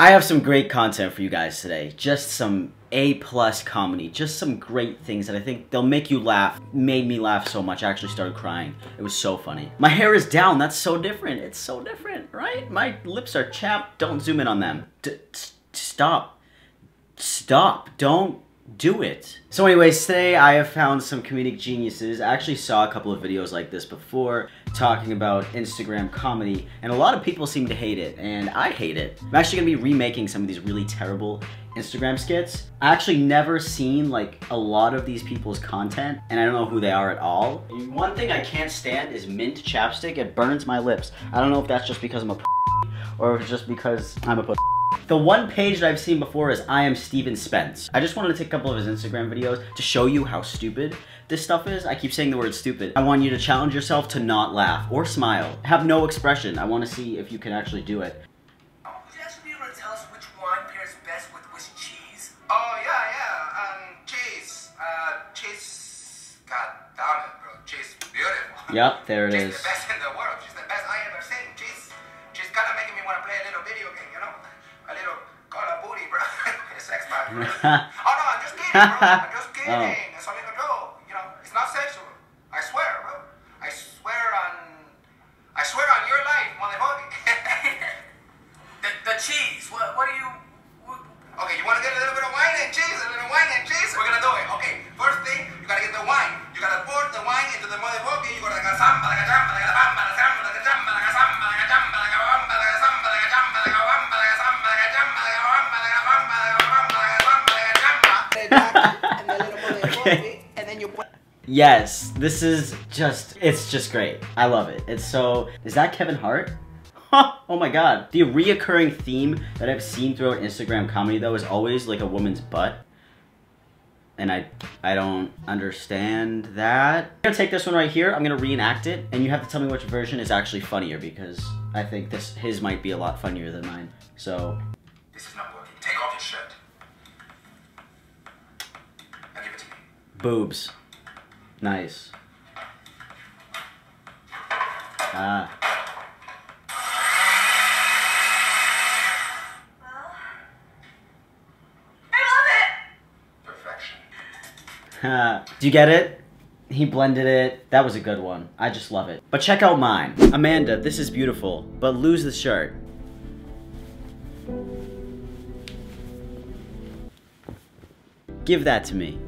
I have some great content for you guys today. Just some A+ comedy, just some great things that I think they'll make you laugh. Made me laugh so much, I actually started crying. It was so funny. My hair is down, that's so different. It's so different, right? My lips are chapped, don't zoom in on them. Stop, don't do it. So anyways, today I have found some comedic geniuses. I actually saw a couple of videos like this before talking about Instagram comedy, and a lot of people seem to hate it, and I hate it. I'm actually gonna be remaking some of these really terrible Instagram skits. I actually never seen like a lot of these people's content, and I don't know who they are at all. And one thing I can't stand is mint chapstick. It burns my lips. I don't know if that's just because I'm a or if it's just because I'm a pussy. The one page that I've seen before is I Am Steven Spence. I just wanted to take a couple of his Instagram videos to show you how stupid this stuff is. I keep saying the word stupid. I want you to challenge yourself to not laugh or smile. Have no expression. I want to see if you can actually do it. Would you actually be able to tell us which wine pairs best with which cheese? Oh, yeah. Cheese. Cheese. God damn it, bro. Cheese. Beautiful. Yep, there it is. Cheese the best in the world. She's the best I ever seen. Cheese. She's kind of making me want to play a little video game, you know? A little call a booty, bro. It's sex, bro. Oh, no, I'm just kidding, bro. I'm just kidding. Oh. It's a little joke. You know, it's not sexual. I swear, bro. I swear on your life, motherfucker. the cheese. What are you... What? Okay, you want to get a little bit of wine and cheese? A little wine and cheese? We're going to do it. Okay, first thing, you got to get the wine. You got to pour the wine into the motherfucker. You got to yes, this is just, it's just great. I love it. It's so, is that Kevin Hart? Oh my God. The reoccurring theme that I've seen throughout Instagram comedy though is always like a woman's butt. And I don't understand that. I'm gonna take this one right here, I'm gonna reenact it, and you have to tell me which version is actually funnier because I think his might be a lot funnier than mine, so. This is not working, take off your shirt. Now give it to me. Boobs. Nice. Ah. Well, I love it! Perfection. Do you get it? He blended it. That was a good one. I just love it. But check out mine. Amanda, this is beautiful, but lose the shirt. Give that to me.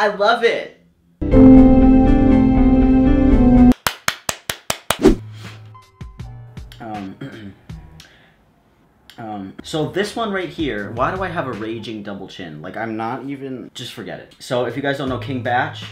I love it. So this one right here, why do I have a raging double chin? Like I'm not even, just forget it. So if you guys don't know King Batch.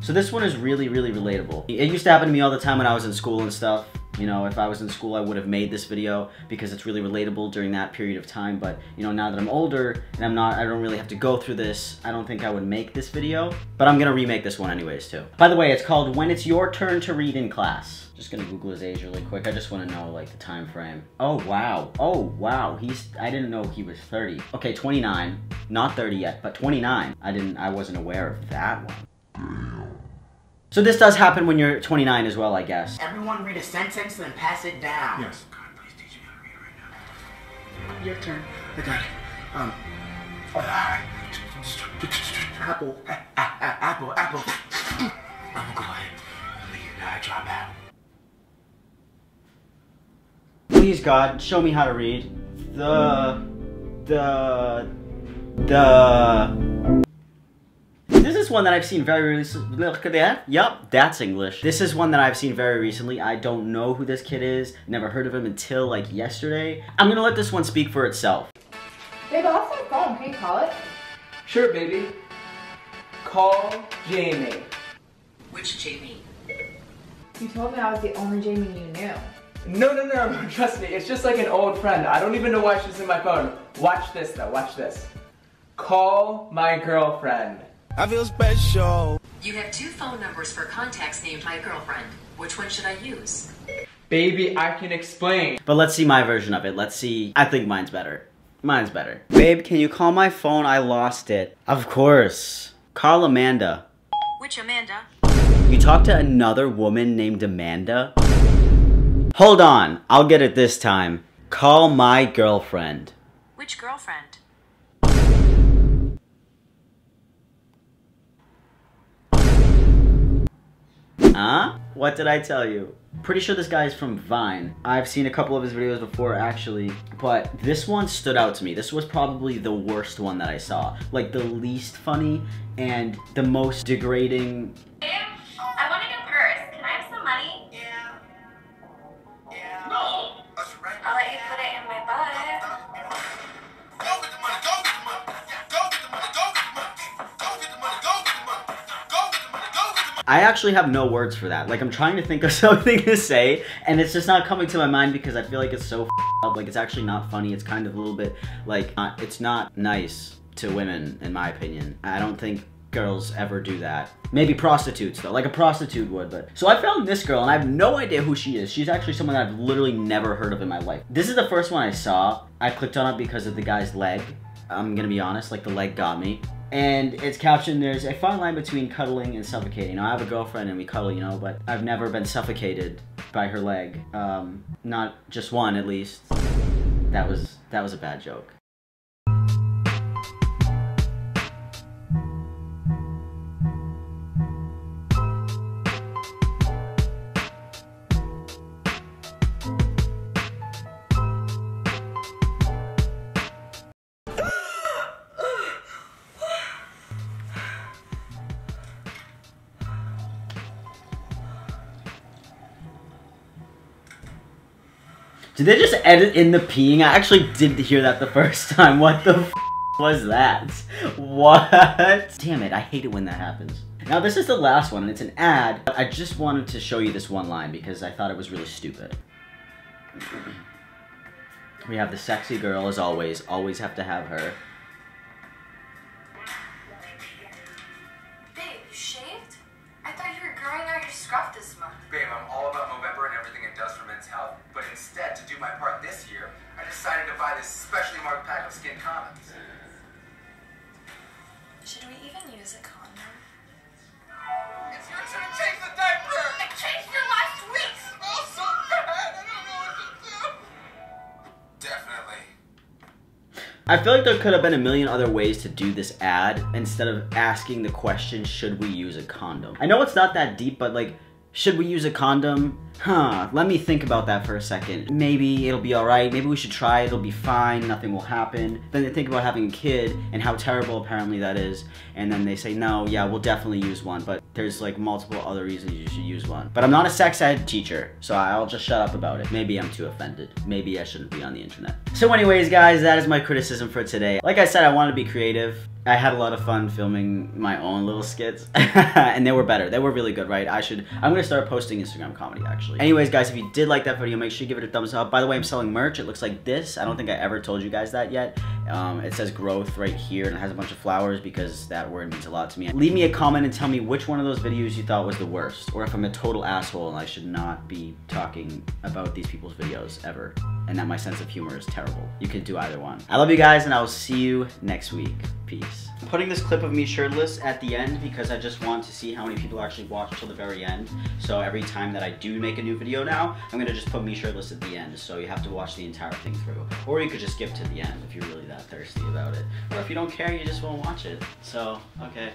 So this one is really, really relatable. It used to happen to me all the time when I was in school and stuff. You know, if I was in school, I would have made this video because it's really relatable during that period of time. But, you know, now that I'm older and I don't really have to go through this, I don't think I would make this video. But I'm gonna remake this one anyways, too. By the way, it's called When It's Your Turn to Read in Class. Just gonna Google his age really quick. I just wanna know, like, the time frame. Oh, wow. Oh, wow. I didn't know he was 30. Okay, 29. Not 30 yet, but 29. I wasn't aware of that one. So this does happen when you're 29 as well, I guess. Everyone read a sentence and then pass it down. Yes. God, please teach me how to read right now. Your turn. I got it. Apple. Apple. I'm going to leave you guys drop out. Please, God, show me how to read. This is one that I've seen very recently. Look at that. Yup, that's English. This is one that I've seen very recently. I don't know who this kid is. Never heard of him until like yesterday. I'm gonna let this one speak for itself. Babe, I lost my phone. Can you call it? Sure, baby. Call Jamie. Which Jamie? You told me I was the only Jamie you knew. No. Trust me. It's just like an old friend. I don't even know why she's in my phone. Watch this though. Watch this. Call my girlfriend. I feel special. You have two phone numbers for contacts named My Girlfriend. Which one should I use? Baby, I can explain. But let's see my version of it. Let's see. I think mine's better. Mine's better. Babe, can you call my phone? I lost it. Of course. Call Amanda. Which Amanda? You talked to another woman named Amanda? Hold on, I'll get it this time. Call my girlfriend. Which girlfriend? Huh? What did I tell you? Pretty sure this guy is from Vine. I've seen a couple of his videos before, actually, but this one stood out to me. This was probably the worst one that I saw. Like, the least funny and the most degrading. Babe, I want a new purse. Can I have some money? Yeah. No. I'll let you put it in my butt. Go get the money, go get the money. Go get the money, go get the money. Go get the money, go get the money. Go get the money, go get the money. I actually have no words for that. Like, I'm trying to think of something to say, and it's just not coming to my mind because I feel like it's so f***ed up. Like, it's actually not funny. It's kind of a little bit, like, it's not nice to women, in my opinion. I don't think girls ever do that. Maybe prostitutes though, like a prostitute would, but. So I found this girl and I have no idea who she is. She's actually someone that I've literally never heard of in my life. This is the first one I saw. I clicked on it because of the guy's leg. I'm gonna be honest, like the leg got me. And it's captioned, there's a fine line between cuddling and suffocating. You know, I have a girlfriend and we cuddle, you know, but I've never been suffocated by her leg. Not just one, at least. That was a bad joke. Did they just edit in the peeing? I actually did hear that the first time. What the f was that? What? Damn it, I hate it when that happens. Now this is the last one and it's an ad. I just wanted to show you this one line because I thought it was really stupid. We have the sexy girl as always. Always have to have her. Babe, you shaved? I thought you were growing out your scruff this month. Babe, I'm all about Movember and everything it does for men's health. But instead, to do my part this year, I decided to buy this specially marked pack of skin condoms. Should we even use a condom? It's your turn to change the diaper! I changed it last week! I'm so bad! I don't know what to do! Definitely. I feel like there could have been a million other ways to do this ad instead of asking the question, should we use a condom? I know it's not that deep, but like, should we use a condom? Huh, let me think about that for a second. Maybe it'll be all right, maybe we should try it, it'll be fine, nothing will happen. Then they think about having a kid and how terrible apparently that is. And then they say, no, yeah, we'll definitely use one, but there's like multiple other reasons you should use one. But I'm not a sex ed teacher, so I'll just shut up about it. Maybe I'm too offended. Maybe I shouldn't be on the internet. So anyways, guys, that is my criticism for today. Like I said, I wanted to be creative. I had a lot of fun filming my own little skits and they were better. They were really good, right? I'm gonna start posting Instagram comedy actually. Anyways, guys, if you did like that video, make sure you give it a thumbs up. By the way, I'm selling merch. It looks like this. I don't think I ever told you guys that yet. It says growth right here and it has a bunch of flowers because that word means a lot to me. Leave me a comment and tell me which one of those videos you thought was the worst or if I'm a total asshole and I should not be talking about these people's videos ever and that my sense of humor is terrible. You can do either one. I love you guys and I will see you next week. Peace. I'm putting this clip of me shirtless at the end because I just want to see how many people actually watch till the very end. So every time that I do make a new video now, I'm gonna just put me shirtless at the end. So you have to watch the entire thing through. Or you could just skip to the end if you're really that thirsty about it. Or if you don't care, you just won't watch it. So, okay.